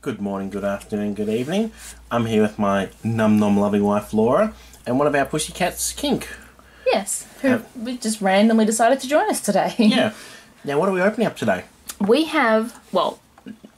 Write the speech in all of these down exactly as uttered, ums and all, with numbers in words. Good morning, good afternoon, good evening. I'm here with my Num Nom loving wife Laura and one of our pushy cats, Kink. Yes, who uh, we just randomly decided to join us today. Yeah. Now what are we opening up today? We have, well,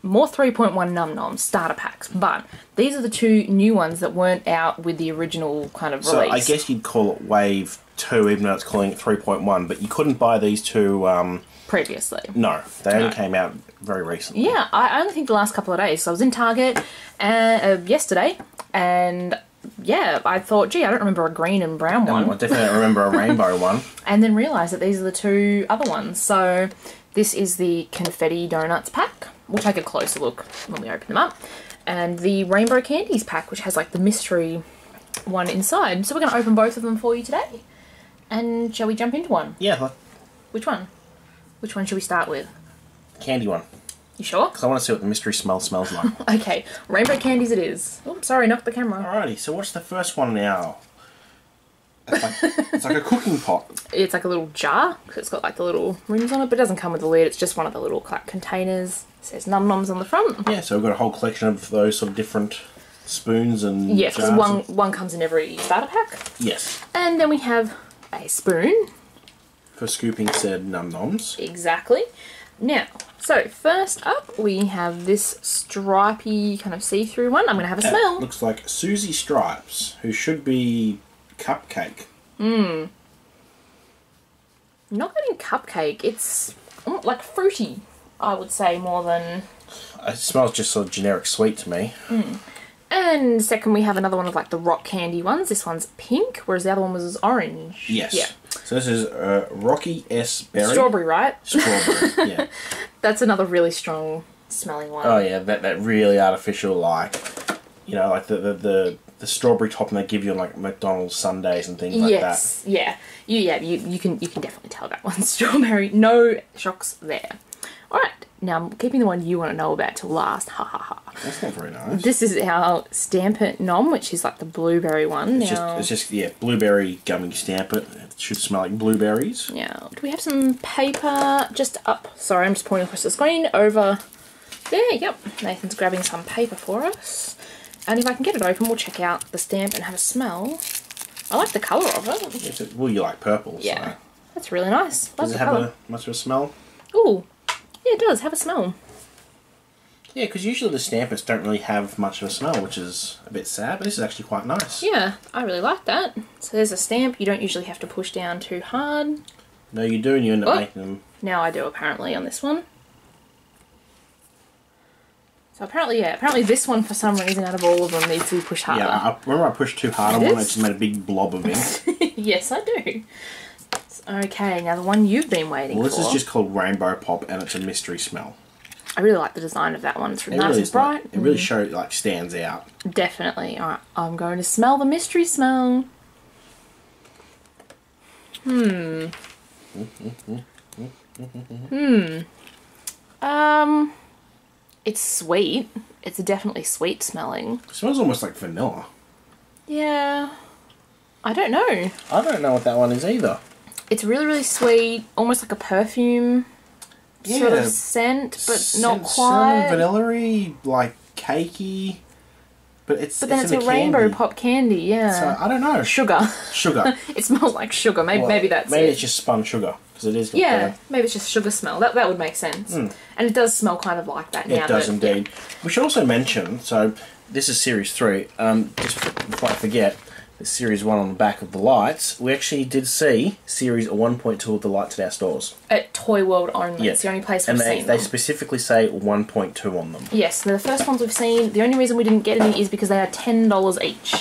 more three point one Num Nom starter packs, but these are the two new ones that weren't out with the original kind of release. So I guess you'd call it Wave two, even though it's calling it three point one, but you couldn't buy these two um, previously. No, they only no. came out very recently. Yeah, I only think the last couple of days. So I was in Target and, uh, yesterday, and yeah, I thought, gee, I don't remember a green and brown no, one. I definitely don't remember a rainbow one. And then realised that these are the two other ones. So this is the Confetti Donuts pack. We'll take a closer look when we open them up. And the Rainbow Candies pack, which has like the mystery one inside. So we're going to open both of them for you today. And shall we jump into one? Yeah. Which one? Which one should we start with? Candy one. You sure? Because I want to see what the mystery smell smells like. Okay. Rainbow candies it is. Oops, sorry, knocked the camera. Alrighty, so what's the first one now? It's like, it's like a cooking pot. It's like a little jar because it's got like the little rims on it, but it doesn't come with a lid. It's just one of the little like, containers. It says Num Noms on the front. Yeah, so we've got a whole collection of those sort of different spoons and yeah, because one, one comes in every starter pack. Yes. And then we have a spoon. For scooping said Num Noms. Exactly. Now, so first up we have this stripy kind of see-through one. I'm going to have a smell. It looks like Susie Stripes, who should be cupcake. Mmm. Not getting cupcake. It's mm, like fruity, I would say, more than... It smells just sort of generic sweet to me. Mm. And second we have another one of like the rock candy ones. This one's pink, whereas the other one was orange. Yes. Yeah. So this is uh, Rocky S Berry. Strawberry, right? Strawberry, yeah. That's another really strong smelling one. Oh yeah, that, that really artificial, like, you know, like the, the, the, the strawberry topping they give you on like McDonald's sundaes and things like yes, that. Yes, yeah. You, yeah, you, you, can, you can definitely tell that one's strawberry. No shocks there. Alright, now I'm keeping the one you want to know about till last. Ha ha ha. That's not very nice. This is our Stamp It Nom, which is like the blueberry one. It's, now, just, it's just, yeah, blueberry gummy Stamp It. It should smell like blueberries. Yeah. Do we have some paper just up? Sorry, I'm just pointing across the screen. Over there, yep. Nathan's grabbing some paper for us. And if I can get it open, we'll check out the stamp and have a smell. I like the colour of it. Yes, it well, you like purple, yeah. So. That's really nice. Does it have a, much of a smell? Ooh. Yeah, it does have a smell. Yeah, because usually the Stampers don't really have much of a smell, which is a bit sad, but this is actually quite nice. Yeah, I really like that. So there's a stamp. You don't usually have to push down too hard. No, you do, and you end up oh, making them... Now I do, apparently, on this one. So apparently, yeah, apparently this one, for some reason, out of all of them, needs to be pushed harder. Yeah, I, remember I pushed too hard on one, I just made a big blob of ink. Yes, I do. Okay, now the one you've been waiting for. Well, this for. is just called Rainbow Pop, and it's a mystery smell. I really like the design of that one. It's really it nice really and bright. Like, it really mm. shows, like, stands out. Definitely. All right, I'm going to smell the mystery smell. Hmm. Hmm. Um, it's sweet. It's definitely sweet smelling. It smells almost like vanilla. Yeah. I don't know. I don't know what that one is either. It's really, really sweet, almost like a perfume yeah, sort of scent, but scent, not quite. Some vanilla-y, like cakey, but it's But then it's, it's a rainbow candy. pop candy, yeah. So, I don't know. Sugar. Sugar. It smells like sugar. Maybe, well, maybe that's Maybe it. it's just spun sugar, because it is. Yeah, better. maybe it's just sugar smell. That, that would make sense. Mm. And it does smell kind of like that it now. It does but, indeed. Yeah. We should also mention, so this is Series three, um, just before I forget, Series one on the back of the lights, we actually did see Series one point two of the lights at our stores. At Toy World only. Yes. It's the only place we've and they, seen they them. specifically say one point two on them. Yes, they're the first ones we've seen. The only reason we didn't get any is because they are ten dollars each,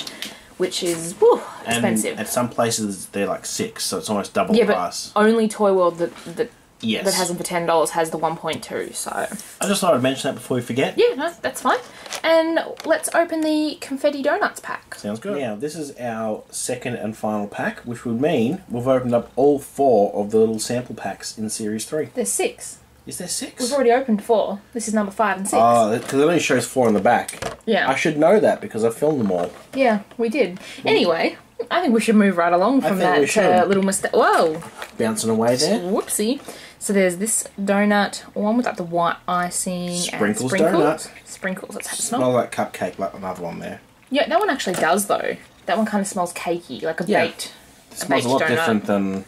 which is, whew, expensive. And at some places, they're like six, so it's almost double yeah, price. Yeah, but only Toy World that, that, yes. that has them for ten dollars has the one point two, so... I just thought I'd mention that before we forget. Yeah, no, that's fine. And let's open the Confetti Donuts pack. Sounds good. Now, this is our second and final pack, which would mean we've opened up all four of the little sample packs in Series three. There's six. Is there six? We've already opened four. This is number five and six. Oh, because it only shows four in the back. Yeah. I should know that because I filmed them all. Yeah, we did. Well, anyway, I think we should move right along from that uh, little mistake. Whoa. Bouncing away there. Whoopsie. So there's this donut, one without the white icing. Sprinkles, and sprinkles. donut. Sprinkles, let's have a smell. Smell like cupcake, like another one there. Yeah, that one actually does though. That one kind of smells cakey, like a yeah. baked donut. It smells a, a lot donut. different than...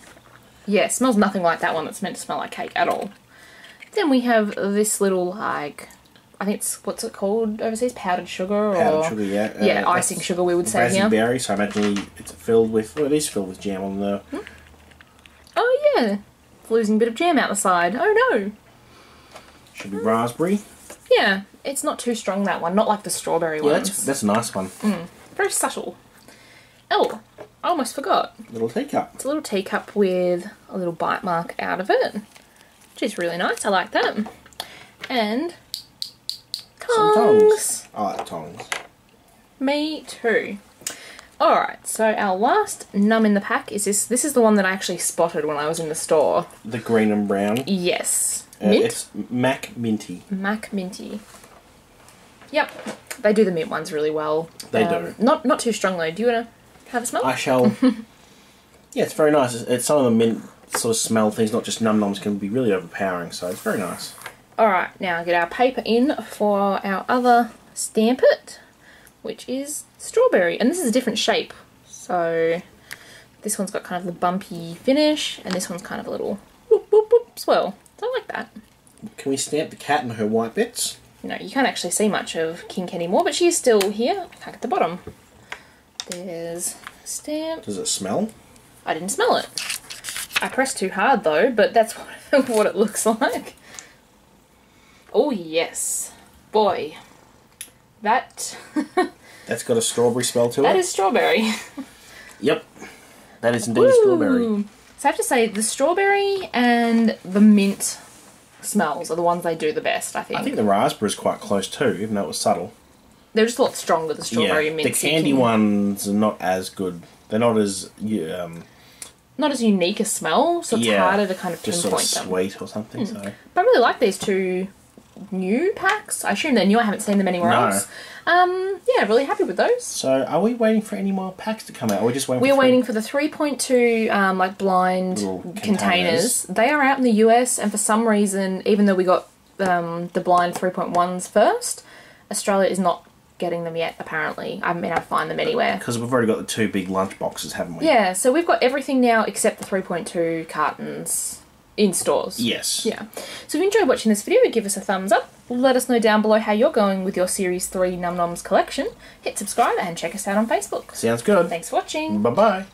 Yeah, it smells nothing like that one that's meant to smell like cake at all. Then we have this little, like, I think it's, what's it called overseas? Powdered sugar? Or, powdered sugar, yeah. Uh, yeah, icing sugar we would say here. Raspberry berry, so I imagine it's filled with, well, it is filled with jam on the... Hmm? Oh, yeah. It's losing a bit of jam out the side. Oh, no. Should be mm. raspberry. Yeah, it's not too strong, that one. Not like the strawberry yeah, ones. That's, that's a nice one. Mm. Very subtle. Oh, I almost forgot. Little teacup. It's a little teacup with a little bite mark out of it. Which is really nice. I like that. And tongs. Some tongs. I like tongs. Me too. Alright, so our last num in the pack is this. This is the one that I actually spotted when I was in the store. The green and brown. Yes. Uh, mint? It's Mac Minty. Mac Minty. Yep. They do the mint ones really well. They um, do. Not not too strong though. Do you want to have a smell? I shall. Yeah, it's very nice. It's, it's some of the mint sort of smell things, not just Num Noms, can be really overpowering, so it's very nice. Alright, now get our paper in for our other Stamp It, which is strawberry. And this is a different shape. So this one's got kind of the bumpy finish, and this one's kind of a little whoop whoop whoop swirl. So I like that. Can we stamp the cat and her white bits? No, you can't actually see much of Kink anymore, but she is still here, back at the bottom. There's stamp. Does it smell? I didn't smell it. I pressed too hard though, but that's what, what it looks like. Oh yes, boy, that... That's got a strawberry smell to it. That is strawberry. Yep, that is indeed Ooh. strawberry. So I have to say, the strawberry and the mint smells are the ones they do the best, I think. I think the raspberry is quite close too, even though it was subtle. They're just a lot stronger, the strawberry yeah, and mint. The candy can... ones are not as good. They're not as... Um, not as unique a smell, so it's yeah, harder to kind of pinpoint them. Just sort of sweet them. or something, mm. so... But I really like these two new packs. I assume they're new, I haven't seen them anywhere no. else. Um, yeah, really happy with those. So, are we waiting for any more packs to come out? Or are we just waiting We're for waiting for the three point two, um, like, blind containers. containers. They are out in the U S, and for some reason, even though we got um, the blind three point ones first, Australia is not getting them yet, apparently. I haven't been able to find them anywhere. Because we've already got the two big lunch boxes, haven't we? Yeah, so we've got everything now except the three point two cartons in stores. Yes. Yeah. So if you enjoyed watching this video, give us a thumbs up. Let us know down below how you're going with your Series three Num Noms collection. Hit subscribe and check us out on Facebook. Sounds good. Thanks for watching. Bye-bye.